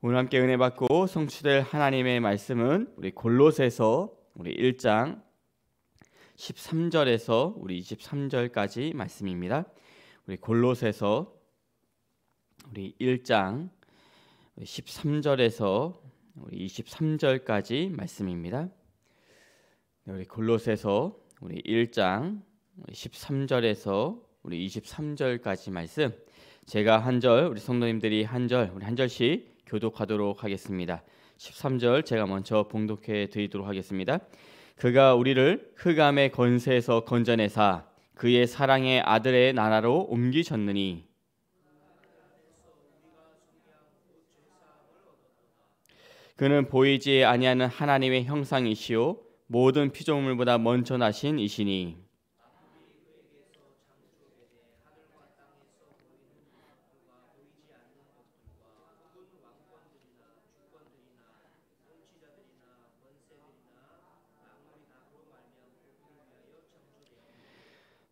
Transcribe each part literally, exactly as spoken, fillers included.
오늘 함께 은혜 받고 성취될 하나님의 말씀은 우리 골로새서 우리 일 장 십삼 절에서 우리 이십삼 절까지 말씀입니다. 우리 골로새서 우리 일 장 십삼 절에서 우리 이십삼 절까지 말씀입니다. 우리 골로새서 우리 일 장 십삼 절에서 우리 이십삼 절까지 말씀, 제가 한 절, 우리 성도님들이 한 절, 우리 한 절씩 교독하도록 하겠습니다. 십삼 절 제가 먼저 봉독해 드리도록 하겠습니다. 그가 우리를 흑암의 권세에서 건져내사 그의 사랑의 아들의 나라로 옮기셨느니, 그는 보이지 아니하는 하나님의 형상이시요 모든 피조물보다 먼저 나신 이시니,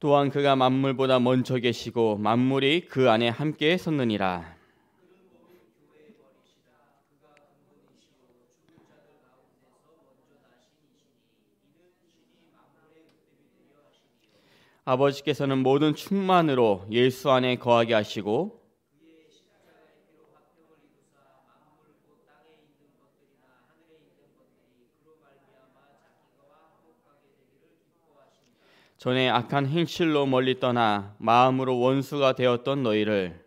또한 그가 만물보다 먼저 계시고 만물이 그 안에 함께 섰느니라. 아버지께서는 모든 충만으로 예수 안에 거하게 하시고 전에 악한 행실로 멀리 떠나 마음으로 원수가 되었던 너희를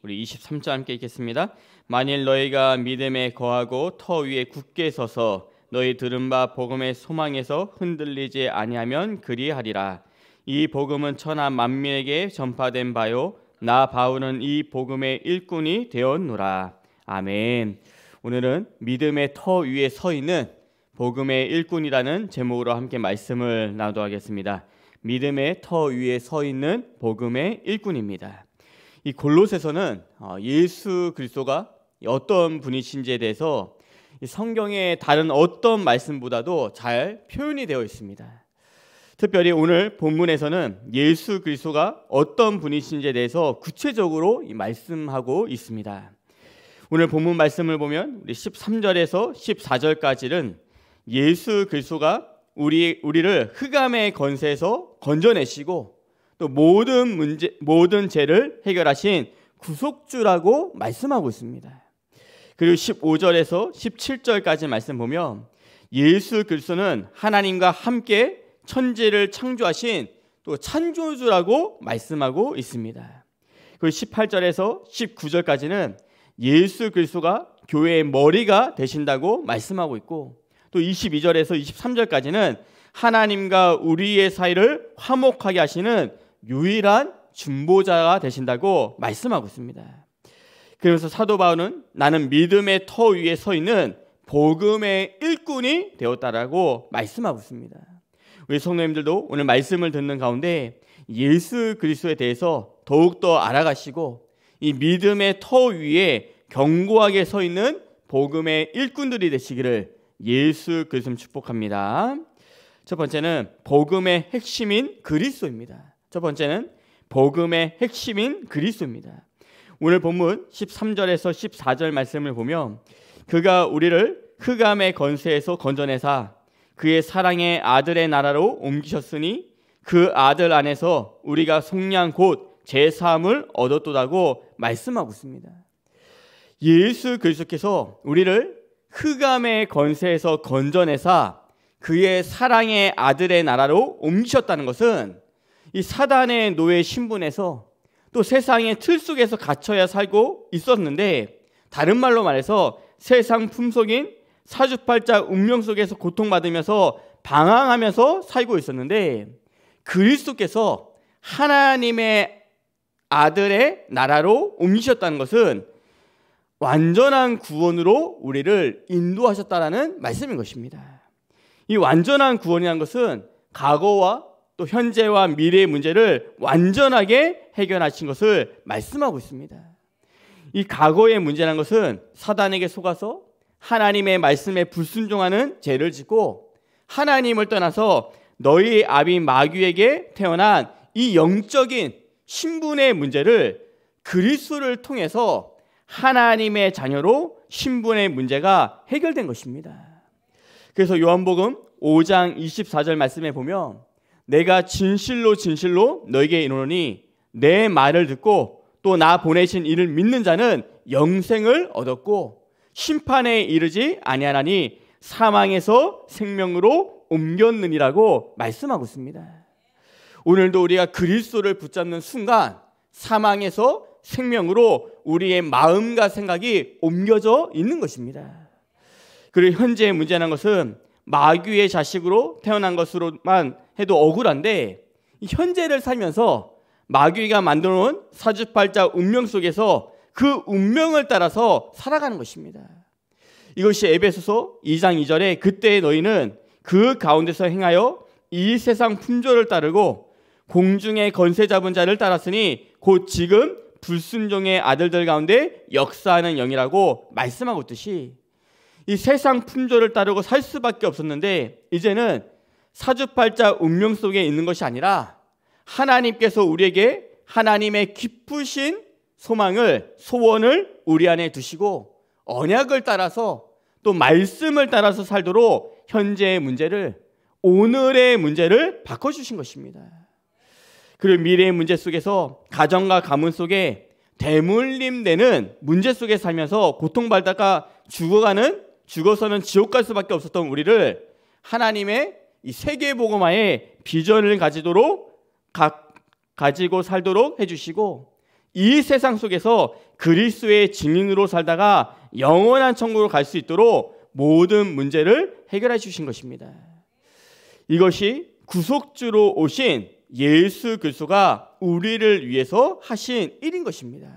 우리 이십삼 절 함께 읽겠습니다. 만일 너희가 믿음에 거하고 터 위에 굳게 서서 너희 들은 바 복음의 소망에서 흔들리지 아니하면 그리하리라. 이 복음은 천하 만민에게 전파된 바요 나 바울은 이 복음의 일꾼이 되었노라. 아멘. 오늘은 믿음의 터 위에 서 있는 복음의 일꾼이라는 제목으로 함께 말씀을 나누도록 하겠습니다. 믿음의 터 위에 서 있는 복음의 일꾼입니다. 이 골로새서는 예수 그리스도가 어떤 분이신지에 대해서 성경의 다른 어떤 말씀보다도 잘 표현이 되어 있습니다. 특별히 오늘 본문에서는 예수 그리스도가 어떤 분이신지에 대해서 구체적으로 말씀하고 있습니다. 오늘 본문 말씀을 보면 우리 십삼 절에서 십사 절까지는 예수 그리스도가 우리, 우리를 흑암의 권세에서 건져내시고 또 모든 문제, 모든 죄를 해결하신 구속주라고 말씀하고 있습니다. 그리고 십오 절에서 십칠 절까지 말씀 보면 예수 그리스도는 하나님과 함께 천지를 창조하신 또 창조주라고 말씀하고 있습니다. 그리고 십팔 절에서 십구 절까지는 예수 그리스도가 교회의 머리가 되신다고 말씀하고 있고, 또 이십이 절에서 이십삼 절까지는 하나님과 우리의 사이를 화목하게 하시는 유일한 중보자가 되신다고 말씀하고 있습니다. 그러면서 사도 바울은 나는 믿음의 터 위에 서 있는 복음의 일꾼이 되었다라고 말씀하고 있습니다. 우리 성도님들도 오늘 말씀을 듣는 가운데 예수 그리스도에 대해서 더욱더 알아가시고 이 믿음의 터 위에 견고하게 서 있는 복음의 일꾼들이 되시기를 예수 그리스도님 축복합니다. 첫 번째는 복음의 핵심인 그리스도입니다. 첫 번째는 복음의 핵심인 그리스도입니다. 오늘 본문 십삼 절에서 십사 절 말씀을 보면 그가 우리를 흑암의 권세에서 건져내사 그의 사랑의 아들의 나라로 옮기셨으니 그 아들 안에서 우리가 속량 곧 제사함을 얻었도다고 말씀하고 있습니다. 예수 그리스도께서 우리를 흑암의 권세에서 건져내사 그의 사랑의 아들의 나라로 옮기셨다는 것은 이 사단의 노예 신분에서 또 세상의 틀 속에서 갇혀야 살고 있었는데, 다른 말로 말해서 세상 품속인 사주팔자 운명 속에서 고통받으면서 방황하면서 살고 있었는데, 그리스도께서 하나님의 아들의 나라로 옮기셨다는 것은 완전한 구원으로 우리를 인도하셨다라는 말씀인 것입니다. 이 완전한 구원이라는 것은 과거와 또 현재와 미래의 문제를 완전하게 해결하신 것을 말씀하고 있습니다. 이 과거의 문제라는 것은 사단에게 속아서 하나님의 말씀에 불순종하는 죄를 짓고 하나님을 떠나서 너희 아비 마귀에게 태어난 이 영적인 신분의 문제를 그리스도를 통해서 하나님의 자녀로 신분의 문제가 해결된 것입니다. 그래서 요한복음 오 장 이십사 절 말씀에 보면 내가 진실로 진실로 너에게 이르노니 내 말을 듣고 또 나 보내신 이를 믿는 자는 영생을 얻었고 심판에 이르지 아니하나니 사망에서 생명으로 옮겼느니라고 말씀하고 있습니다. 오늘도 우리가 그리스도를 붙잡는 순간 사망에서 생명으로 우리의 마음과 생각이 옮겨져 있는 것입니다. 그리고 현재의 문제라는 것은 마귀의 자식으로 태어난 것으로만 해도 억울한데 현재를 살면서 마귀가 만들어놓은 사주팔자 운명 속에서 그 운명을 따라서 살아가는 것입니다. 이것이 에베소서 이 장 이 절에 그때의 너희는 그 가운데서 행하여 이 세상 풍조를 따르고 공중의 건세 잡은 자를 따랐으니 곧 지금 불순종의 아들들 가운데 역사하는 영이라고 말씀하고 있듯이 이 세상 풍조를 따르고 살 수밖에 없었는데 이제는 사주팔자 운명 속에 있는 것이 아니라 하나님께서 우리에게 하나님의 깊으신 소망을 소원을 우리 안에 두시고 언약을 따라서 또 말씀을 따라서 살도록 현재의 문제를 오늘의 문제를 바꿔주신 것입니다. 그리고 미래의 문제 속에서 가정과 가문 속에 대물림되는 문제 속에 살면서 고통받다가 죽어가는 죽어서는 지옥 갈 수밖에 없었던 우리를 하나님의 이 세계복음화의 비전을 가지도록 가, 가지고 살도록 해주시고 이 세상 속에서 그리스도의 증인으로 살다가 영원한 천국으로 갈 수 있도록 모든 문제를 해결해 주신 것입니다. 이것이 구속주로 오신 예수 그리스도가 우리를 위해서 하신 일인 것입니다.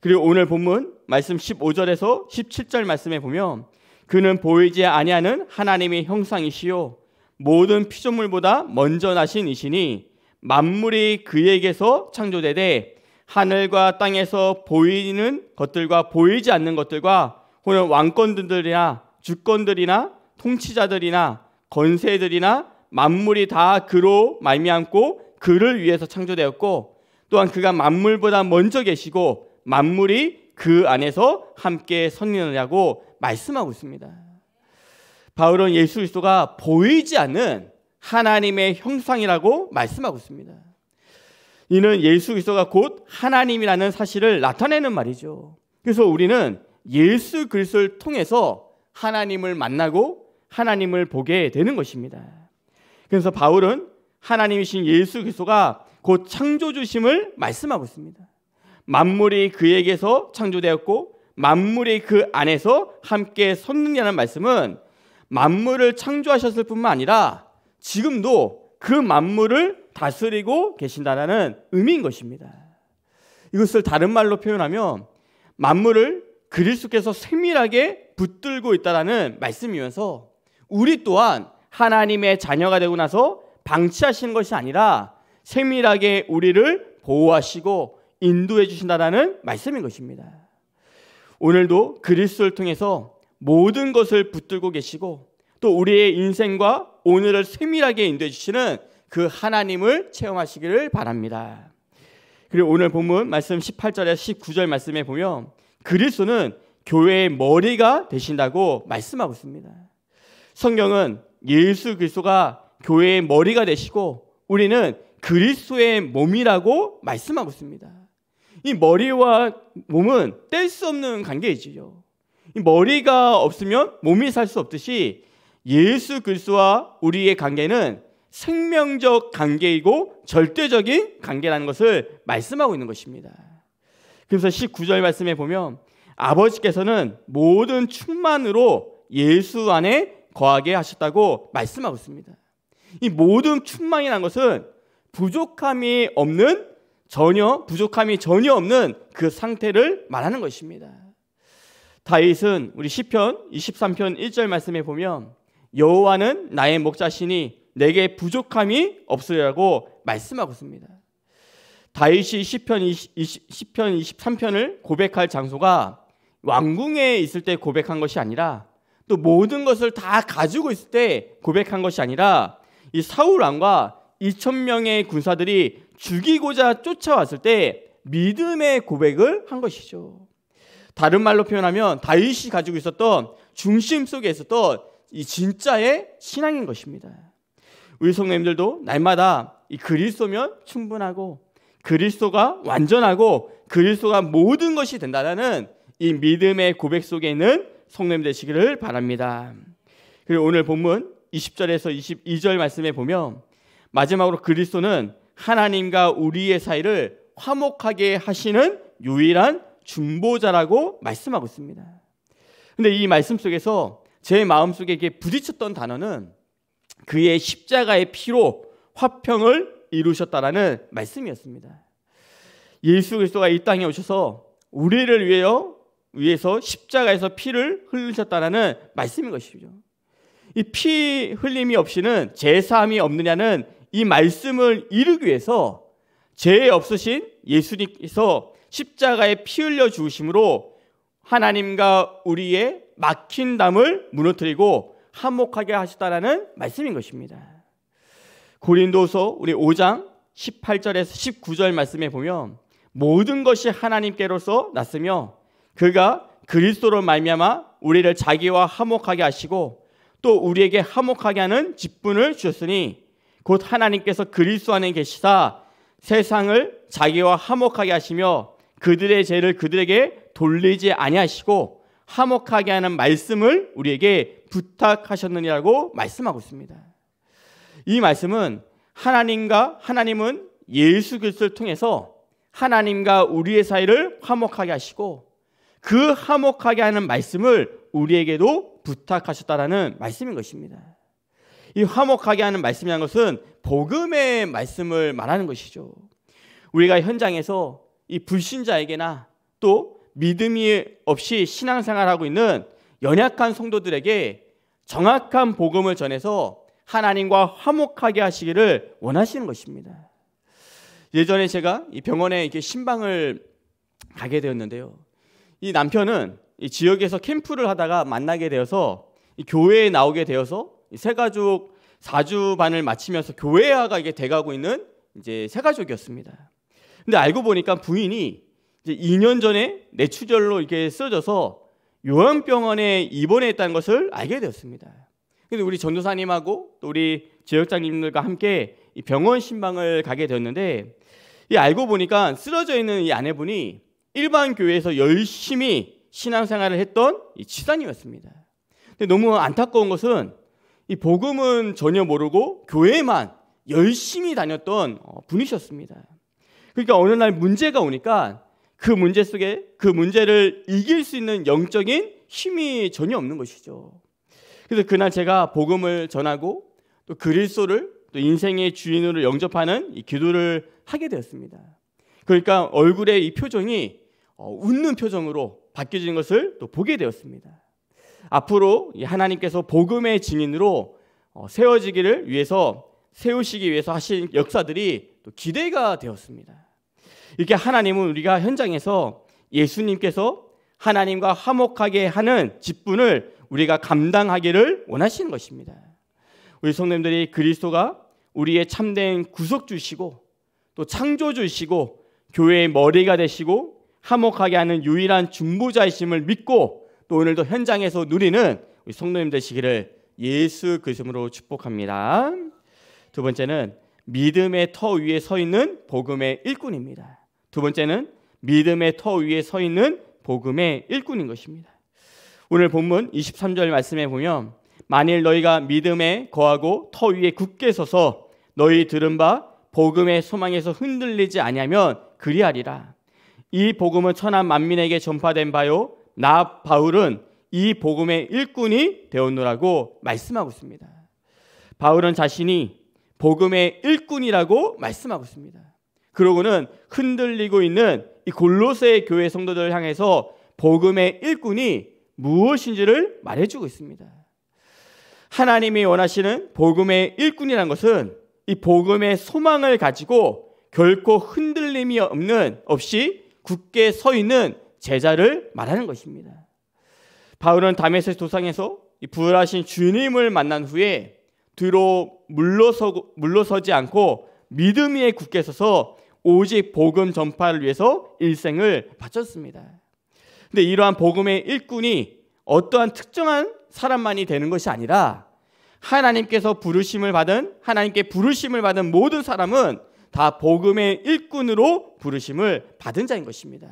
그리고 오늘 본문 말씀 십오 절에서 십칠 절 말씀에 보면 그는 보이지 아니하는 하나님의 형상이시요 모든 피조물보다 먼저 나신 이시니 만물이 그에게서 창조되되 하늘과 땅에서 보이는 것들과 보이지 않는 것들과 혹은 왕권들이나 주권들이나 통치자들이나 건세들이나 만물이 다 그로 말미암고 그를 위해서 창조되었고 또한 그가 만물보다 먼저 계시고 만물이 그 안에서 함께 선언하라고 말씀하고 있습니다. 바울은 예수 그리스도가 보이지 않는 하나님의 형상이라고 말씀하고 있습니다. 이는 예수 그리스도가 곧 하나님이라는 사실을 나타내는 말이죠. 그래서 우리는 예수 그리스도를 통해서 하나님을 만나고 하나님을 보게 되는 것입니다. 그래서 바울은 하나님이신 예수 그리스도가 곧 창조주심을 말씀하고 있습니다. 만물이 그에게서 창조되었고 만물이 그 안에서 함께 섰느냐는 말씀은 만물을 창조하셨을 뿐만 아니라 지금도 그 만물을 다스리고 계신다는 의미인 것입니다. 이것을 다른 말로 표현하면 만물을 그리스도께서 세밀하게 붙들고 있다는 말씀이면서 우리 또한 하나님의 자녀가 되고 나서 방치하시는 것이 아니라 세밀하게 우리를 보호하시고 인도해 주신다는 말씀인 것입니다. 오늘도 그리스도를 통해서 모든 것을 붙들고 계시고 또 우리의 인생과 오늘을 세밀하게 인도해 주시는 그 하나님을 체험하시기를 바랍니다. 그리고 오늘 본문 말씀 십팔 절에서 십구 절 말씀에 보면 그리스도는 교회의 머리가 되신다고 말씀하고 있습니다. 성경은 예수 그리스도가 교회의 머리가 되시고 우리는 그리스도의 몸이라고 말씀하고 있습니다. 이 머리와 몸은 뗄 수 없는 관계이지요. 이 머리가 없으면 몸이 살 수 없듯이 예수 그리스도와 우리의 관계는 생명적 관계이고 절대적인 관계라는 것을 말씀하고 있는 것입니다. 그래서 십구 절 말씀에 보면 아버지께서는 모든 충만으로 예수 안에 거하게 하셨다고 말씀하고 있습니다. 이 모든 충만이라는 것은 부족함이 없는 전혀 부족함이 전혀 없는 그 상태를 말하는 것입니다. 다윗은 우리 시편 이십삼 편 일 절 말씀에 보면 여호와는 나의 목자시니 내게 부족함이 없으리라고 말씀하고 있습니다. 다윗이 시편 이십삼 편을 고백할 장소가 왕궁에 있을 때 고백한 것이 아니라 또 모든 것을 다 가지고 있을 때 고백한 것이 아니라 이 사울 왕과 이천 명의 군사들이 죽이고자 쫓아왔을 때 믿음의 고백을 한 것이죠. 다른 말로 표현하면 다윗이 가지고 있었던 중심 속에 있었던 이 진짜의 신앙인 것입니다. 우리 성도님들도 날마다 이 그리스도면 충분하고 그리스도가 완전하고 그리스도가 모든 것이 된다라는 이 믿음의 고백 속에 있는 성도님 되시기를 바랍니다. 그리고 오늘 본문 이십 절에서 이십이 절 말씀에 보면 마지막으로 그리스도는 하나님과 우리의 사이를 화목하게 하시는 유일한 중보자라고 말씀하고 있습니다. 그런데 이 말씀 속에서 제 마음속에 이렇게 부딪혔던 단어는 그의 십자가의 피로 화평을 이루셨다라는 말씀이었습니다. 예수 그리스도가 이 땅에 오셔서 우리를 위하여 위해서 십자가에서 피를 흘리셨다라는 말씀인 것이죠. 이 피 흘림이 없이는 제사함이 없느냐는 이 말씀을 이루기 위해서 죄 없으신 예수님께서 십자가에 피 흘려 주심으로 하나님과 우리의 막힌 담을 무너뜨리고 화목하게 하셨다라는 말씀인 것입니다. 고린도서 우리 오 장 십팔 절에서 십구 절 말씀에 보면 모든 것이 하나님께로서 났으며 그가 그리스도로 말미암아 우리를 자기와 화목하게 하시고 또 우리에게 화목하게 하는 직분을 주셨으니 곧 하나님께서 그리스도 안에 계시사 세상을 자기와 화목하게 하시며 그들의 죄를 그들에게 돌리지 아니하시고 화목하게 하는 말씀을 우리에게 부탁하셨느니라고 말씀하고 있습니다. 이 말씀은 하나님과 하나님은 예수 그리스도를 통해서 하나님과 우리의 사이를 화목하게 하시고 그 화목하게 하는 말씀을 우리에게도 부탁하셨다라는 말씀인 것입니다. 이 화목하게 하는 말씀이라는 것은 복음의 말씀을 말하는 것이죠. 우리가 현장에서 이 불신자에게나 또 믿음이 없이 신앙생활하고 있는 연약한 성도들에게 정확한 복음을 전해서 하나님과 화목하게 하시기를 원하시는 것입니다. 예전에 제가 이 병원에 이렇게 신방을 가게 되었는데요. 이 남편은 이 지역에서 캠프를 하다가 만나게 되어서 이 교회에 나오게 되어서 세 가족 사 주 반을 마치면서 교회화가 이게 돼가고 있는 이제 세 가족이었습니다. 근데 알고 보니까 부인이 이제 이 년 전에 뇌출혈로 이렇게 쓰러져서 요양병원에 입원했다는 것을 알게 되었습니다. 근데 우리 전도사님하고 또 우리 지역장님들과 함께 이 병원 신방을 가게 되었는데 이 알고 보니까 쓰러져 있는 이 아내분이 일반 교회에서 열심히 신앙생활을 했던 이 지사님이었습니다. 근데 너무 안타까운 것은 이 복음은 전혀 모르고 교회만 열심히 다녔던 분이셨습니다. 그러니까 어느 날 문제가 오니까 그 문제 속에 그 문제를 이길 수 있는 영적인 힘이 전혀 없는 것이죠. 그래서 그날 제가 복음을 전하고 또 그리스도를 또 인생의 주인으로 영접하는 이 기도를 하게 되었습니다. 그러니까 얼굴의 이 표정이 웃는 표정으로 바뀌어진 것을 또 보게 되었습니다. 앞으로 하나님께서 복음의 증인으로 세워지기를 위해서 세우시기 위해서 하신 역사들이 또 기대가 되었습니다. 이렇게 하나님은 우리가 현장에서 예수님께서 하나님과 화목하게 하는 직분을 우리가 감당하기를 원하시는 것입니다. 우리 성도님들이 그리스도가 우리의 참된 구속주시고 또 창조주시고 교회의 머리가 되시고 화목하게 하는 유일한 중보자이심을 믿고 또 오늘도 현장에서 누리는 우리 성도님 되시기를 예수 그리스도로 축복합니다. 두 번째는 믿음의 터 위에 서 있는 복음의 일꾼입니다. 두 번째는 믿음의 터 위에 서 있는 복음의 일꾼인 것입니다. 오늘 본문 이십삼 절 말씀에 보면 만일 너희가 믿음에 거하고 터 위에 굳게 서서 너희 들은 바 복음의 소망에서 흔들리지 아니하면 그리하리라. 이 복음은 천하 만민에게 전파된 바요 나 바울은 이 복음의 일꾼이 되었노라고 말씀하고 있습니다. 바울은 자신이 복음의 일꾼이라고 말씀하고 있습니다. 그러고는 흔들리고 있는 이 골로새 교회 성도들을 향해서 복음의 일꾼이 무엇인지를 말해주고 있습니다. 하나님이 원하시는 복음의 일꾼이란 것은 이 복음의 소망을 가지고 결코 흔들림이 없는 없이 굳게 서 있는 제자를 말하는 것입니다. 바울은 다메섹 도상에서 부활하신 주님을 만난 후에 뒤로 물러서, 물러서지 않고 믿음 위에 굳게 서서 오직 복음 전파를 위해서 일생을 바쳤습니다. 근데 이러한 복음의 일꾼이 어떠한 특정한 사람만이 되는 것이 아니라 하나님께서 부르심을 받은 하나님께 부르심을 받은 모든 사람은 다 복음의 일꾼으로 부르심을 받은 자인 것입니다.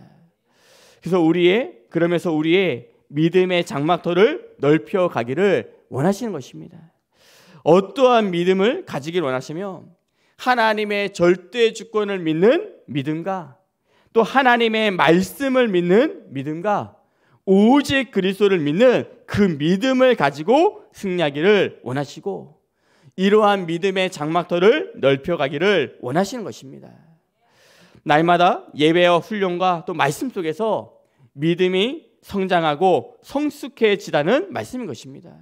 그래서 우리의 그러면서 우리의 믿음의 장막터를 넓혀 가기를 원하시는 것입니다. 어떠한 믿음을 가지길 원하시며 하나님의 절대 주권을 믿는 믿음과 또 하나님의 말씀을 믿는 믿음과 오직 그리스도를 믿는 그 믿음을 가지고 승리하기를 원하시고 이러한 믿음의 장막터를 넓혀가기를 원하시는 것입니다. 날마다 예배와 훈련과 또 말씀 속에서 믿음이 성장하고 성숙해지라는 말씀인 것입니다.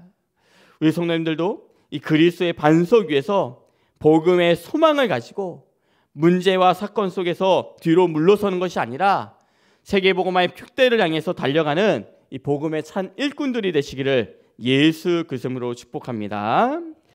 우리 성도님들도 이 그리스도의 반석 위에서 복음의 소망을 가지고 문제와 사건 속에서 뒤로 물러서는 것이 아니라 세계복음화의 표대를 향해서 달려가는 이 복음의 찬 일꾼들이 되시기를 예수 그리스도로 축복합니다.